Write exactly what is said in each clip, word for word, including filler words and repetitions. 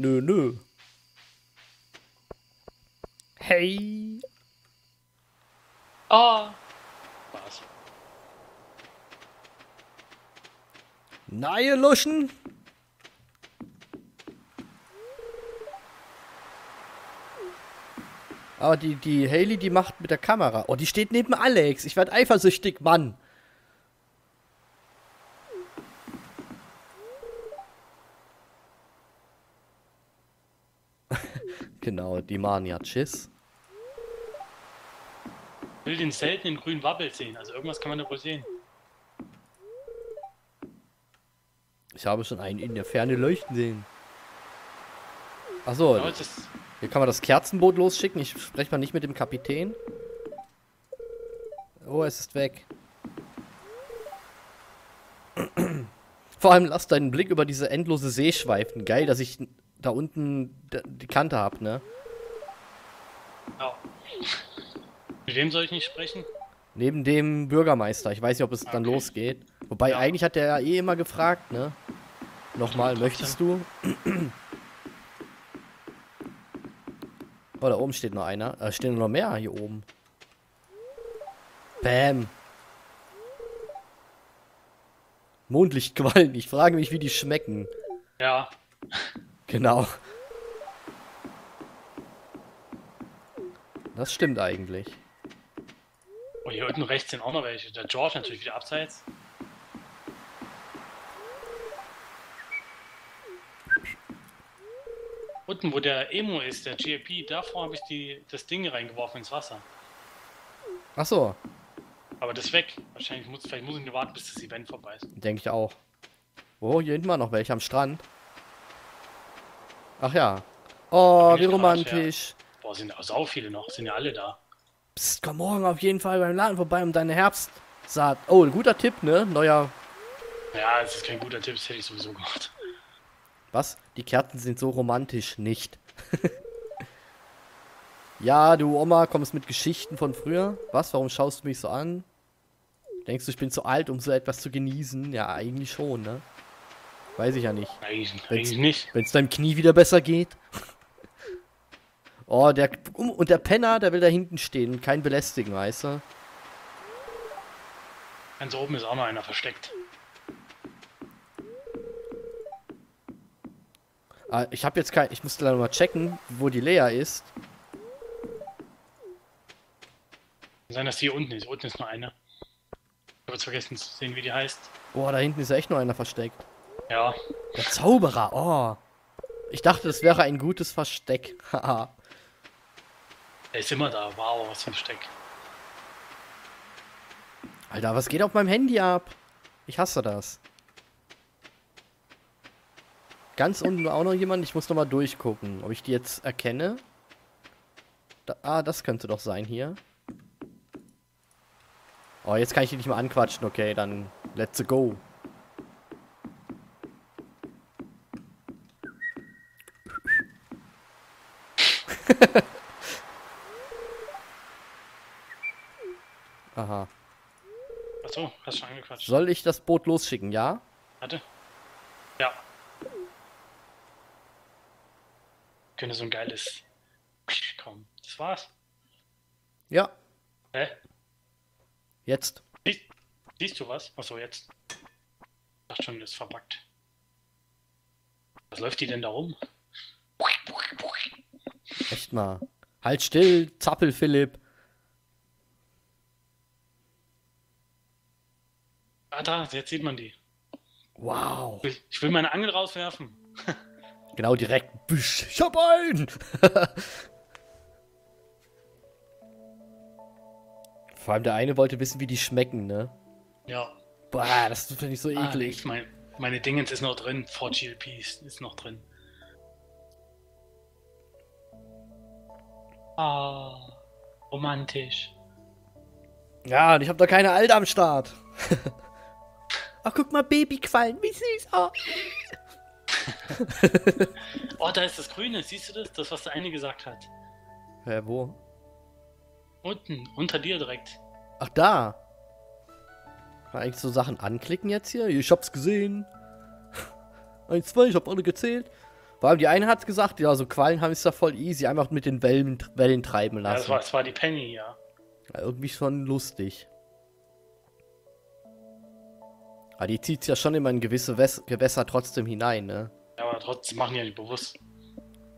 Nö, nö. Hey. Oh. Was? Neue Luschen. Aber die, die Haley, die macht mit der Kamera. Oh, die steht neben Alex. Ich werde eifersüchtig, Mann. Genau, die machen ja Tschüss. Ich will den seltenen grünen Wabbel sehen. Also irgendwas kann man da wohl sehen. Ich habe schon einen in der Ferne leuchten sehen. Achso. Genau, hier kann man das Kerzenboot losschicken. Ich spreche mal nicht mit dem Kapitän. Oh, es ist weg. Vor allem lass deinen Blick über diese endlose See schweifen. Geil, dass ich da unten die Kante habe, ne? Ja. Mit wem soll ich nicht sprechen? Neben dem Bürgermeister. Ich weiß nicht, ob es okay. dann losgeht. Wobei, ja. eigentlich hat der ja eh immer gefragt, ne? Nochmal, möchtest du? Oh, da oben steht noch einer. Da äh, stehen noch mehr hier oben. Bäm. Mondlichtquallen. Ich frage mich, wie die schmecken. Ja. Genau. Das stimmt eigentlich. Oh, hier unten rechts sind auch noch welche. Der George natürlich wieder abseits. Unten, wo der Emo ist, der G A P, davor habe ich die, das Ding reingeworfen ins Wasser. Ach so. Aber das ist weg. Wahrscheinlich muss, vielleicht muss ich nur warten, bis das Event vorbei ist. Denke ich auch. Oh, hier hinten war noch welche am Strand. Ach ja. Oh, wie romantisch. Ja. Boah, sind auch sau viele noch. Sind ja alle da. Psst, komm morgen auf jeden Fall beim Laden vorbei, um deine Herbstsaat. Oh, ein guter Tipp, ne? Neuer. Ja, das ist kein guter Tipp, das hätte ich sowieso gemacht. Was? Die Kerzen sind so romantisch nicht. Ja, du Oma, kommst mit Geschichten von früher. Was? Warum schaust du mich so an? Denkst du, ich bin zu alt, um so etwas zu genießen? Ja, eigentlich schon, ne? Weiß ich ja nicht. Eigentlich, eigentlich nicht. Wenn es deinem Knie wieder besser geht. Oh, der... Und der Penner, der will da hinten stehen und keinen belästigen, weißt du? Ganz oben ist auch noch einer versteckt. Ich habe jetzt kein... Ich musste leider mal checken, wo die Lea ist. Kann sein, dass die hier unten ist. Unten ist nur eine. Ich habe jetzt vergessen zu sehen, wie die heißt. Boah, da hinten ist ja echt nur einer versteckt. Ja. Der Zauberer, oh. Ich dachte, das wäre ein gutes Versteck. Haha. Er ist immer da. Wow, was für ein Versteck. Alter, was geht auf meinem Handy ab? Ich hasse das. Ganz unten auch noch jemand. Ich muss noch mal durchgucken, ob ich die jetzt erkenne. Da, ah, das könnte doch sein hier. Oh, jetzt kann ich die nicht mehr anquatschen. Okay, dann let's go. Aha. Achso, hast schon angequatscht. Soll ich das Boot losschicken, ja? Warte. Ja. Könnte so ein geiles kommen. Das war's. Ja. Hä? Jetzt. Siehst, siehst du was? Achso, jetzt. Ich dachte schon, das ist verpackt. Was läuft die denn da rum? Echt mal. Halt still, Zappel Philipp. Ah da, jetzt sieht man die. Wow. Ich will meine Angel rauswerfen. Genau, direkt. Ich hab einen! Vor allem der eine wollte wissen, wie die schmecken, ne? Ja. Boah, das finde ich so ah, eklig. Mein, meine Dingens ist noch drin. vier G L P ist noch drin. Ah, romantisch. Ja, und ich habe da keine Alte am Start. Ach, guck mal, Babyquallen. Wie süß. Oh. Oh, da ist das Grüne, siehst du das? Das, was der eine gesagt hat. Hä, ja, wo? Unten, unter dir direkt. Ach, da. Kann eigentlich so Sachen anklicken jetzt hier? Ich hab's gesehen. Eins, zwei, ich hab alle gezählt. Vor allem die eine hat gesagt, ja, so Quallen haben es da voll easy, einfach mit den Wellen, Wellen treiben lassen. Ja, das war, das war die Penny, ja. Ja, irgendwie schon lustig. Aber die zieht ja schon immer in gewisse Wes Gewässer trotzdem hinein, ne? Ja, aber trotzdem machen die ja nicht bewusst.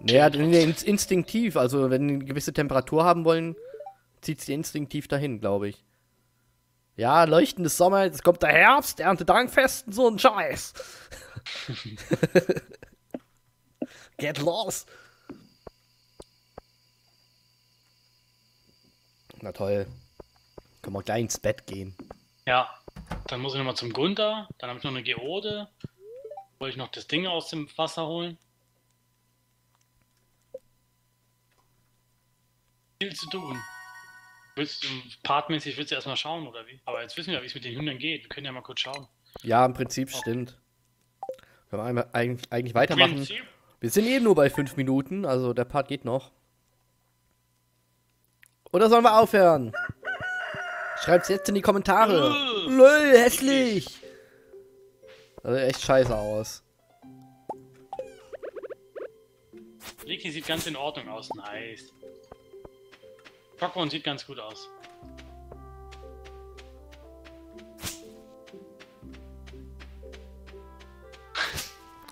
Naja, instinktiv, also wenn die eine gewisse Temperatur haben wollen, zieht sie instinktiv dahin, glaube ich. Ja, leuchtendes Sommer, jetzt kommt der Herbst, Erntedankfesten, so ein Scheiß. Get lost! Na toll. Können wir gleich ins Bett gehen. Ja, dann muss ich nochmal zum Gunnar, dann habe ich noch eine Geode. Wollte ich noch das Ding aus dem Wasser holen. Viel zu tun. Willst du, partmäßig willst du erstmal schauen, oder wie? Aber jetzt wissen wir ja, wie es mit den Hühnern geht. Wir können ja mal kurz schauen. Ja, im Prinzip okay. Stimmt. Können wir eigentlich, eigentlich weitermachen. Prinzip? Wir sind eben nur bei fünf Minuten, also der Part geht noch. Oder sollen wir aufhören? Schreibt's jetzt in die Kommentare. Uh, Lol, hässlich! Das sieht echt scheiße aus. Ricky sieht ganz in Ordnung aus, nice. Pokémon sieht ganz gut aus.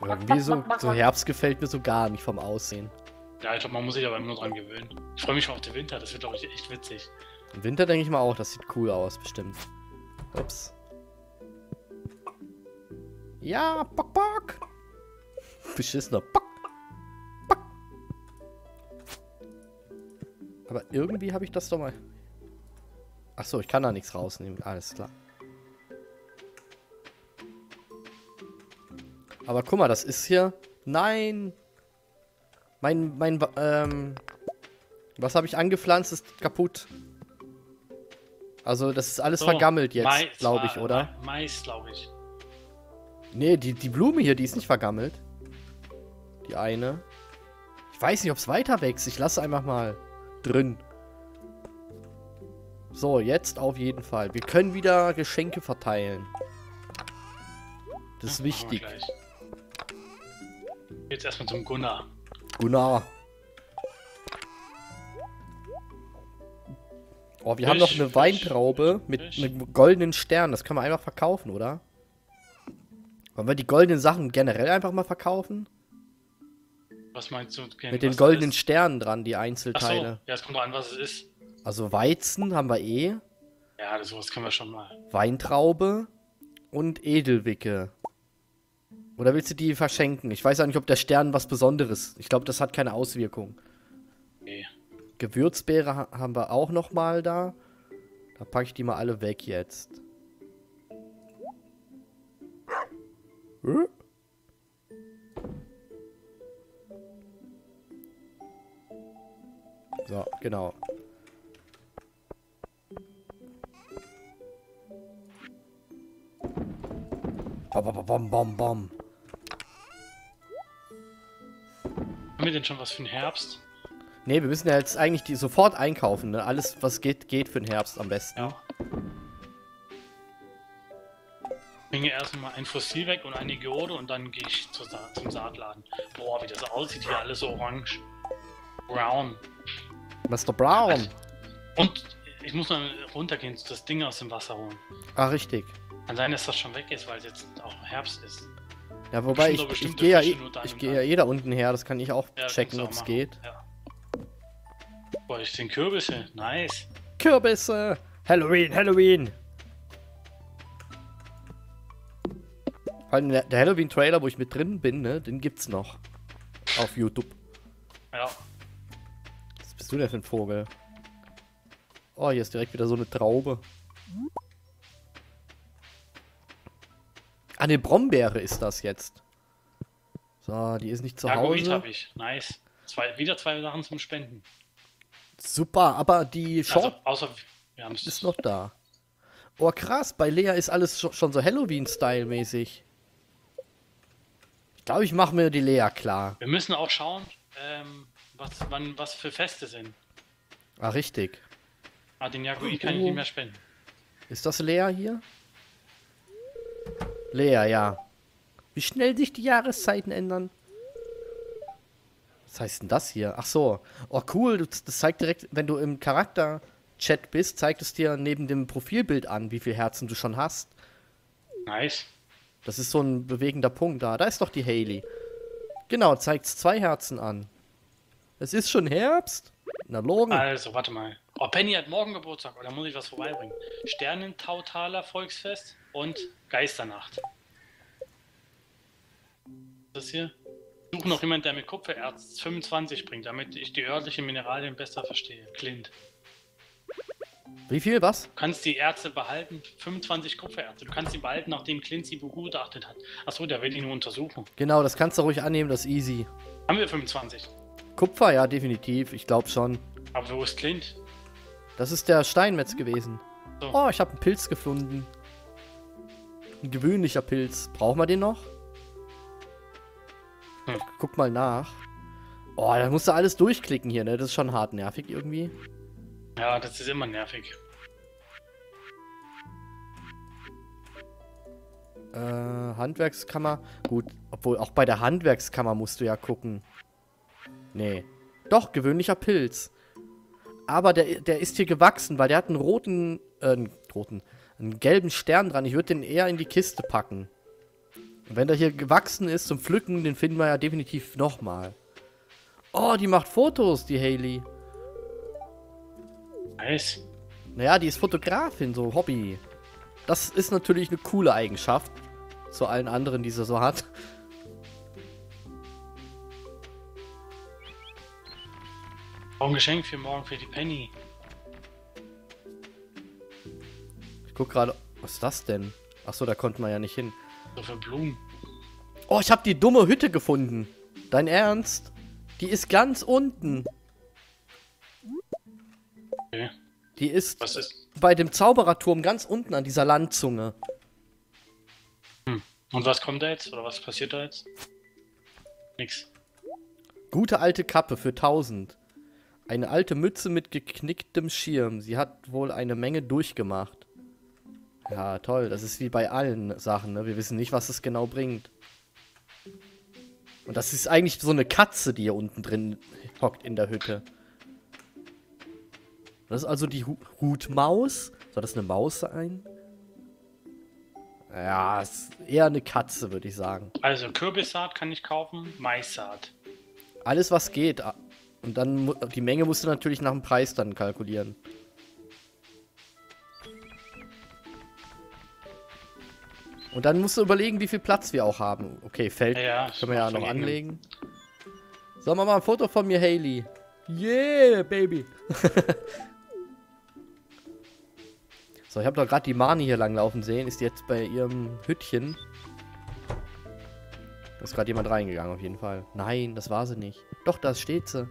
Irgendwie so, so Herbst gefällt mir so gar nicht vom Aussehen. Ja, ich glaube, man muss sich aber immer nur dran gewöhnen. Ich freue mich schon auf den Winter, das wird, glaube ich, echt witzig. Im Winter denke ich mal auch, das sieht cool aus, bestimmt. Ups. Ja, bock, bock. Beschissener Bock. Bock. Aber irgendwie habe ich das doch mal... Achso, ich kann da nichts rausnehmen, alles klar. Aber guck mal, das ist hier... Nein! Mein, mein, ähm... Was habe ich angepflanzt, ist kaputt. Also, das ist alles so vergammelt jetzt, glaube ich, oder? Mais, glaube ich. Nee, die, die Blume hier, die ist nicht vergammelt. Die eine. Ich weiß nicht, ob es weiter wächst. Ich lasse einfach mal drin. So, jetzt auf jeden Fall. Wir können wieder Geschenke verteilen. Das ist wichtig. Jetzt erstmal zum Gunnar. Gunnar. Oh, wir Fisch, haben noch eine Fisch, Weintraube Fisch, mit Fisch. Einem goldenen Stern. Das kann man einfach verkaufen, oder? Wollen wir die goldenen Sachen generell einfach mal verkaufen? Was meinst du? Mit den goldenen Sternen dran, die Einzelteile. Ach so. Ja, es kommt doch an, was es ist. Also Weizen haben wir eh. Ja, das sowas können wir schon mal. Weintraube und Edelwicke. Oder willst du die verschenken? Ich weiß ja nicht, ob der Stern was Besonderes. Ich glaube, das hat keine Auswirkung. Nee. Gewürzbeere ha haben wir auch noch mal da. Da packe ich die mal alle weg jetzt. Hm? So, genau. Bom, bom, bom. Haben wir denn schon was für den Herbst? Ne, wir müssen ja jetzt eigentlich die sofort einkaufen, ne? Alles, was geht, geht für den Herbst am besten. Ja. Ich bringe erstmal ein Fossil weg und eine Geode und dann gehe ich zu, zum Saatladen. Boah, wie das aussieht, hier alles orange. Brown. Mister Brown. Und ich muss mal runtergehen, das Ding aus dem Wasser holen. Ah, richtig. Kann sein, dass das schon weg ist, weil es jetzt auch Herbst ist. Ja, wobei ich, ich gehe ja, eh, geh ja eh da unten her, das kann ich auch ja, checken, ob es geht. Ja. Boah, ich sehe Kürbisse, nice. Kürbisse! Halloween, Halloween! Vor allem der Halloween-Trailer, wo ich mit drin bin, ne, den gibt's noch. Auf YouTube. Ja. Was bist du denn für ein Vogel? Oh, hier ist direkt wieder so eine Traube. Ah, eine Brombeere ist das jetzt. So, die ist nicht zu Hause. Ja, gut, hab ich. Nice. Zwei, wieder zwei Sachen zum Spenden. Super, aber die Shop also, ja, ist noch da. Oh, krass, bei Lea ist alles schon so Halloween-Style-mäßig. Ich glaube, ich mache mir die Lea klar. Wir müssen auch schauen, ähm, was, wann, was für Feste sind. Ah, richtig. Ah, den Yagui kann ich nicht mehr spenden. Ist das Lea hier? Lea, ja. Wie schnell sich die Jahreszeiten ändern. Was heißt denn das hier? Ach so. Oh, cool. Das zeigt direkt, wenn du im Charakter-Chat bist, zeigt es dir neben dem Profilbild an, wie viele Herzen du schon hast. Nice. Das ist so ein bewegender Punkt da. Da ist doch die Haley. Genau, zeigt es zwei Herzen an. Es ist schon Herbst. Na, Logan. Also, warte mal. Oh, Penny hat morgen Geburtstag. Oder muss ich was vorbeibringen? Sternentautaler Volksfest und Geisternacht. Das hier? Ich suche noch jemanden, der mit Kupfererz fünfundzwanzig bringt, damit ich die örtlichen Mineralien besser verstehe. Clint. Wie viel? Was? Du kannst die Erze behalten, fünfundzwanzig Kupfererze. Du kannst sie behalten, nachdem Clint sie begutachtet hat. Achso, der will ihn nur untersuchen. Genau, das kannst du ruhig annehmen, das ist easy. Haben wir fünfundzwanzig? Kupfer, ja, definitiv. Ich glaube schon. Aber wo ist Clint? Das ist der Steinmetz gewesen. So. Oh, ich habe einen Pilz gefunden. Ein gewöhnlicher Pilz. Brauchen wir den noch? Hm. Guck mal nach. Oh, da musst du alles durchklicken hier, ne? Das ist schon hart nervig irgendwie. Ja, das ist immer nervig. Äh, Handwerkskammer. Gut, obwohl auch bei der Handwerkskammer musst du ja gucken. Nee. Doch, gewöhnlicher Pilz. Aber der, der ist hier gewachsen, weil der hat einen roten, äh, einen roten, einen gelben Stern dran. Ich würde den eher in die Kiste packen. Und wenn der hier gewachsen ist zum Pflücken, den finden wir ja definitiv nochmal. Oh, die macht Fotos, die Haley. Nice. Naja, die ist Fotografin, so Hobby. Das ist natürlich eine coole Eigenschaft. Zu allen anderen, die sie so hat. Auch ein Geschenk für morgen für die Penny. Ich guck gerade, was ist das denn? Achso, da konnten wir ja nicht hin. So für Blumen. Oh, ich habe die dumme Hütte gefunden. Dein Ernst? Die ist ganz unten. Okay. Die ist, was ist bei dem Zaubererturm ganz unten an dieser Landzunge. Hm. Und was kommt da jetzt? Oder was passiert da jetzt? Nix. Gute alte Kappe für tausend. Eine alte Mütze mit geknicktem Schirm. Sie hat wohl eine Menge durchgemacht. Ja, toll. Das ist wie bei allen Sachen, ne? Wir wissen nicht, was es genau bringt. Und das ist eigentlich so eine Katze, die hier unten drin hockt in der Hütte. Das ist also die Hutmaus. Soll das eine Maus sein? Ja, ist eher eine Katze, würde ich sagen. Also Kürbissaat kann ich kaufen, Maissaat. Alles, was geht. Und dann, die Menge musst du natürlich nach dem Preis dann kalkulieren. Und dann musst du überlegen, wie viel Platz wir auch haben. Okay, Feld ja, können wir ja noch anlegen. Sollen wir mal ein Foto von mir, Haley? Yeah, Baby! So, ich habe doch gerade die Mani hier langlaufen sehen. Ist die jetzt bei ihrem Hüttchen? Da ist gerade jemand reingegangen, auf jeden Fall. Nein, das war sie nicht. Doch, da steht sie.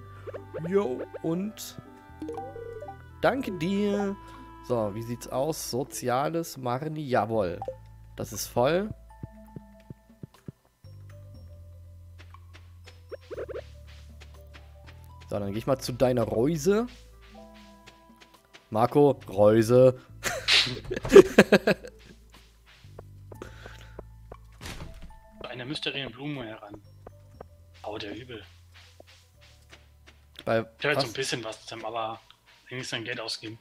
Jo, und... Danke dir! So, wie sieht's aus? Soziales Marni, jawohl. Das ist voll. So, dann gehe ich mal zu deiner Reuse. Marco, Reuse. Eine mysteriöse Blume heran. Au, der Übel. Bei, ich hab jetzt so ein bisschen was, Tim, aber eigentlich sein Geld ausgeben.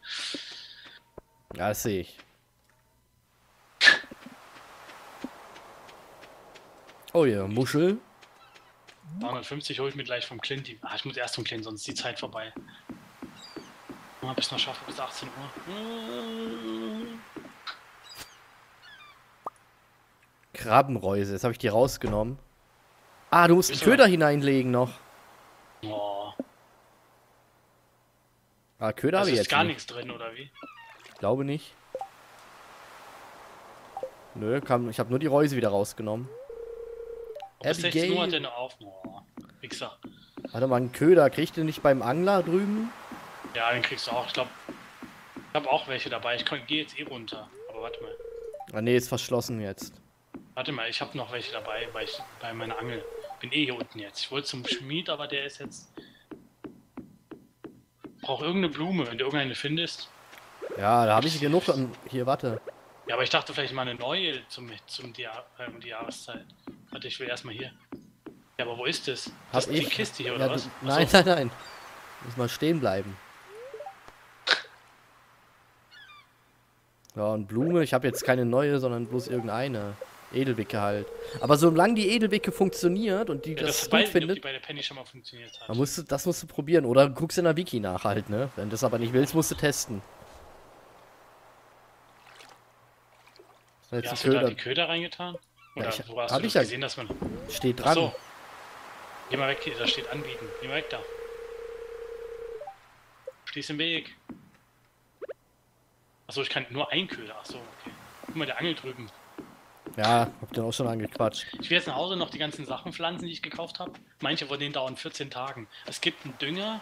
Ja, das sehe ich. Oh ja, yeah, Muschel. zweihundertfünfzig hole ich mir gleich vom Clint. Ah, ich muss erst vom Clint, sonst ist die Zeit vorbei. Mal bis noch schaffe, bis achtzehn Uhr. Krabbenreuse, jetzt habe ich die rausgenommen. Ah, du musst einen Köder hineinlegen noch. Oh. Ah, Köder also habe ich jetzt. Ist gar nichts drin, oder wie? Ich glaube nicht. Nö, kam, ich habe nur die Reuse wieder rausgenommen. sechzehn Uhr hat er noch auf. Oh, Wichser. Warte mal, einen Köder. Kriegst du nicht beim Angler drüben? Ja, den kriegst du auch. Ich glaube, ich habe auch welche dabei. Ich gehe jetzt eh runter. Aber warte mal. Ah, ne, ist verschlossen jetzt. Warte mal, ich habe noch welche dabei, weil ich bei meiner Angel bin eh hier unten jetzt. Ich wollte zum Schmied, aber der ist jetzt... Ich brauche irgendeine Blume, wenn du irgendeine findest. Ja, da habe ich genug. Hier, warte. Ja, aber ich dachte vielleicht mal eine neue zum, zum die, äh, die Jahreszeit. Warte, ich will erstmal hier. Ja, aber wo ist das? Das ist die Kiste hier, oder ja, was? Du, nein, nein, nein. Muss mal stehen bleiben. Ja, und Blume. Ich habe jetzt keine neue, sondern bloß irgendeine. Edelbicke halt. Aber solange die Edelbicke funktioniert und die ja, das, das gut findet... Die bei der Penny schon mal funktioniert hat. Musst du, das musst du probieren. Oder du guckst in der Wiki nach halt, ne? Wenn du das aber nicht willst, musst du testen. Jetzt ja, hast du da die Köder reingetan? Oder ja, ich, wo hast hab du ich das ja gesehen, dass man... Steht dran. Achso. Geh mal weg, da steht anbieten. Geh mal weg da. Stehst im Weg. Achso, ich kann nur einen Köder. Achso, okay. Guck mal, der angelt drüben. Ja, hab den auch schon angequatscht. Ich will jetzt nach Hause noch die ganzen Sachen pflanzen, die ich gekauft habe. Manche von denen dauern vierzehn Tagen. Es gibt einen Dünger,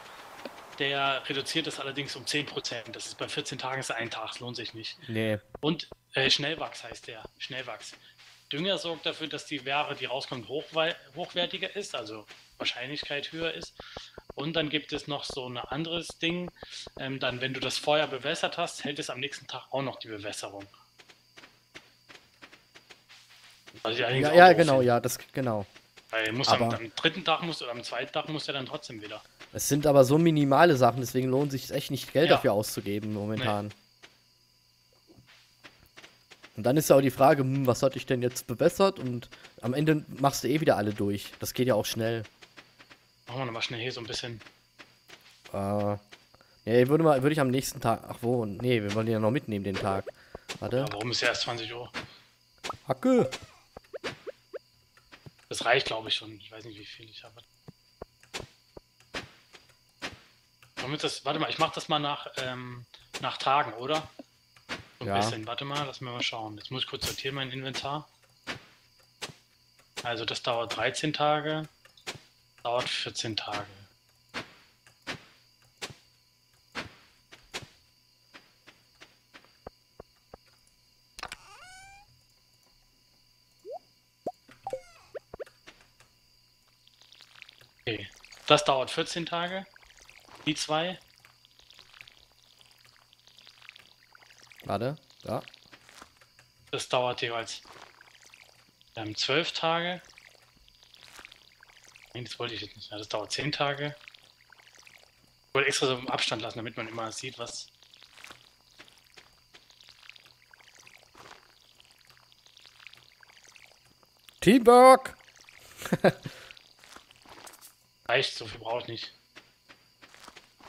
der reduziert das allerdings um zehn Prozent. Das ist bei vierzehn Tagen ist ein Tag, das lohnt sich nicht. Nee. Und äh, Schnellwachs heißt der. Schnellwachs. Dünger sorgt dafür, dass die Ware, die rauskommt, hochwertiger ist, also Wahrscheinlichkeit höher ist. Und dann gibt es noch so ein anderes Ding. Ähm, dann, wenn du das Feuer bewässert hast, hält es am nächsten Tag auch noch die Bewässerung. Also ja, ja genau, ja, das genau. Weil muss am, am dritten Tag musst, oder am zweiten Tag muss er dann trotzdem wieder. Es sind aber so minimale Sachen, deswegen lohnt sich echt nicht, Geld ja. dafür auszugeben momentan. Nee. Und dann ist ja auch die Frage, was hatte ich denn jetzt bewässert? Und am Ende machst du eh wieder alle durch. Das geht ja auch schnell. Machen wir nochmal schnell hier so ein bisschen. Äh. Ja, würde, mal, würde ich am nächsten Tag. Ach wo? Nee, wir wollen den ja noch mitnehmen, den Tag. Warte. Ja, warum ist ja erst zwanzig Uhr? Hacke! Das reicht, glaube ich, schon. Ich weiß nicht, wie viel ich habe. Das, warte mal, ich mache das mal nach, ähm, nach Tagen, oder? So ein ja. bisschen. Warte mal, lass mir mal schauen. Jetzt muss ich kurz sortieren mein Inventar. Also das dauert dreizehn Tage. Dauert vierzehn Tage. Okay. Das dauert vierzehn Tage. Die zwei. Warte, da. Das dauert jeweils ähm, zwölf Tage. Nein, das wollte ich jetzt nicht. Ja, das dauert zehn Tage. Ich wollte extra so einen Abstand lassen, damit man immer sieht, was... Teamwork! Reicht, so viel brauche ich nicht.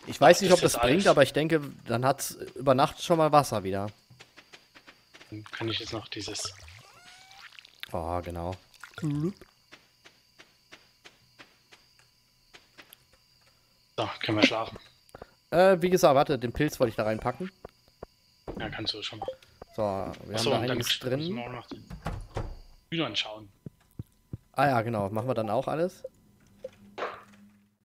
Ich weiß nicht, ob das bringt, aber ich denke, dann hat es über Nacht schon mal Wasser wieder. Dann kann ich jetzt noch dieses... Oh, genau. So, können wir schlafen. Äh, wie gesagt, warte, den Pilz wollte ich da reinpacken. Ja, kannst du schon mal. So, wir Achso, haben da einiges drin. Müssen wir auch noch den Hühnern schauen. Ah ja, genau. Machen wir dann auch alles?